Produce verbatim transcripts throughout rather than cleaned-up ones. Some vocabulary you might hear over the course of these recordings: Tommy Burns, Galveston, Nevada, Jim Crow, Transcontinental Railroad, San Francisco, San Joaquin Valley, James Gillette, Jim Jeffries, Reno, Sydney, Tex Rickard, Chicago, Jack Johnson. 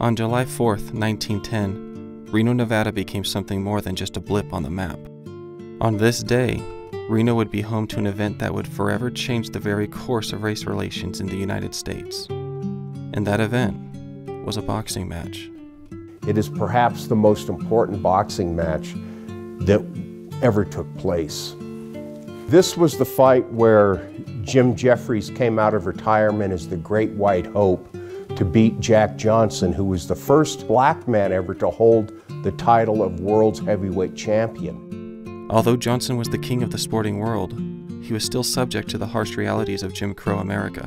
On July fourth, nineteen ten, Reno, Nevada became something more than just a blip on the map. On this day, Reno would be home to an event that would forever change the very course of race relations in the United States. And that event was a boxing match. It is perhaps the most important boxing match that ever took place. This was the fight where Jim Jeffries came out of retirement as the Great White Hope to beat Jack Johnson, who was the first black man ever to hold the title of World's Heavyweight Champion. Although Johnson was the king of the sporting world, he was still subject to the harsh realities of Jim Crow America.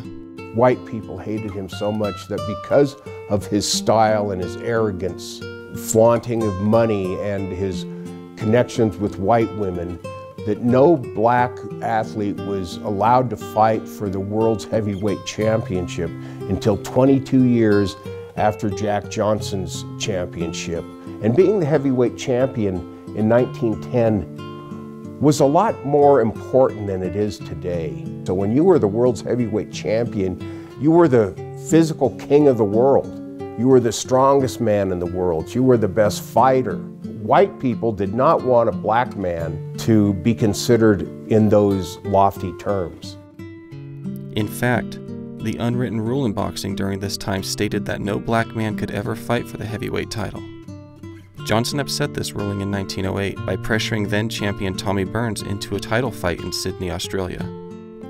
White people hated him so much that because of his style and his arrogance, flaunting of money and his connections with white women, that no black athlete was allowed to fight for the World's Heavyweight Championship until twenty-two years after Jack Johnson's championship. And being the heavyweight champion in nineteen ten was a lot more important than it is today. So when you were the World's Heavyweight Champion, you were the physical king of the world. You were the strongest man in the world. You were the best fighter. White people did not want a black man to be considered in those lofty terms. In fact, the unwritten rule in boxing during this time stated that no black man could ever fight for the heavyweight title. Johnson upset this ruling in nineteen oh eight by pressuring then-champion Tommy Burns into a title fight in Sydney, Australia.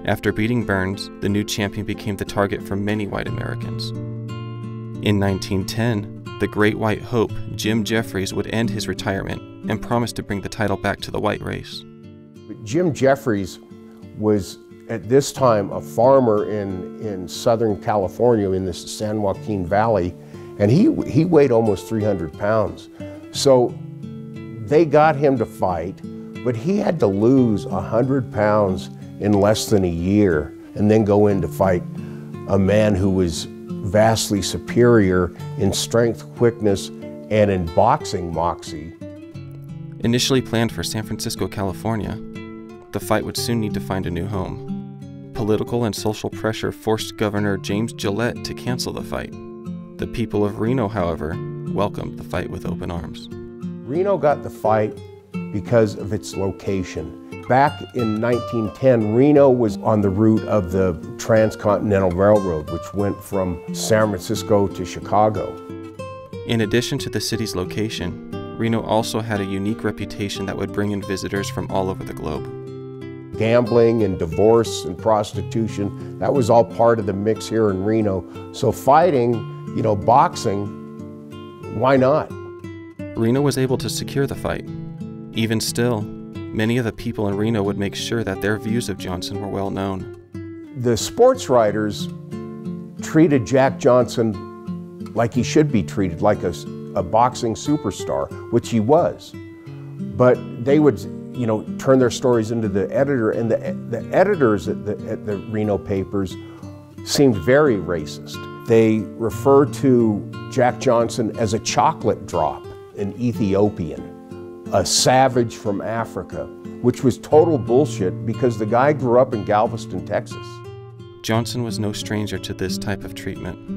After beating Burns, the new champion became the target for many white Americans. In nineteen ten, the Great White Hope, Jim Jeffries, would end his retirement and promised to bring the title back to the white race. Jim Jeffries was, at this time, a farmer in, in Southern California, in the San Joaquin Valley, and he, he weighed almost three hundred pounds. So they got him to fight, but he had to lose one hundred pounds in less than a year and then go in to fight a man who was vastly superior in strength, quickness, and in boxing moxie. Initially planned for San Francisco, California, the fight would soon need to find a new home. Political and social pressure forced Governor James Gillette to cancel the fight. The people of Reno, however, welcomed the fight with open arms. Reno got the fight because of its location. Back in nineteen ten, Reno was on the route of the Transcontinental Railroad, which went from San Francisco to Chicago. In addition to the city's location, Reno also had a unique reputation that would bring in visitors from all over the globe. Gambling and divorce and prostitution, that was all part of the mix here in Reno. So fighting, you know, boxing, why not? Reno was able to secure the fight. Even still, many of the people in Reno would make sure that their views of Johnson were well known. The sports writers treated Jack Johnson like he should be treated, like a, a boxing superstar, which he was. But they would, you know, turn their stories into the editor, and the, the editors at the, at the Reno papers seemed very racist. They referred to Jack Johnson as a chocolate drop, an Ethiopian, a savage from Africa, which was total bullshit because the guy grew up in Galveston, Texas. Johnson was no stranger to this type of treatment.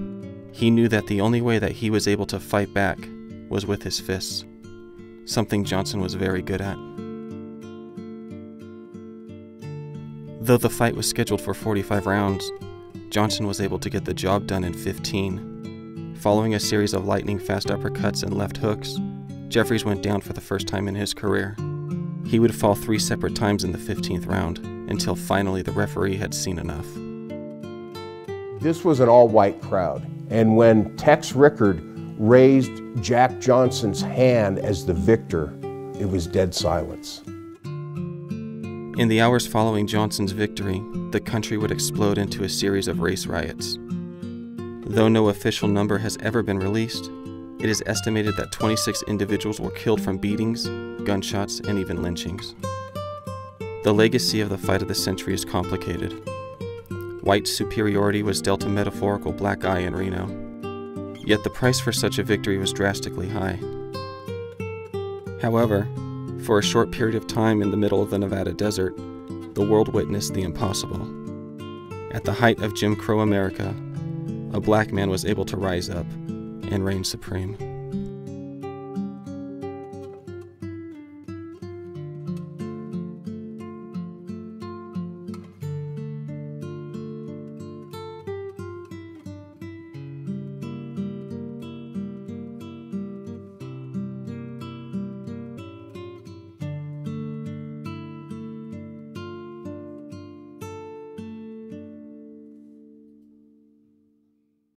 He knew that the only way that he was able to fight back was with his fists, something Johnson was very good at. Though the fight was scheduled for forty-five rounds, Johnson was able to get the job done in fifteen. Following a series of lightning-fast uppercuts and left hooks, Jeffries went down for the first time in his career. He would fall three separate times in the fifteenth round, until finally the referee had seen enough. This was an all-white crowd, and when Tex Rickard raised Jack Johnson's hand as the victor, it was dead silence. In the hours following Johnson's victory, the country would explode into a series of race riots. Though no official number has ever been released, it is estimated that twenty-six individuals were killed from beatings, gunshots, and even lynchings. The legacy of the fight of the century is complicated. White superiority was dealt a metaphorical black eye in Reno. Yet the price for such a victory was drastically high. However, for a short period of time in the middle of the Nevada desert, the world witnessed the impossible. At the height of Jim Crow America, a black man was able to rise up and reigned supreme.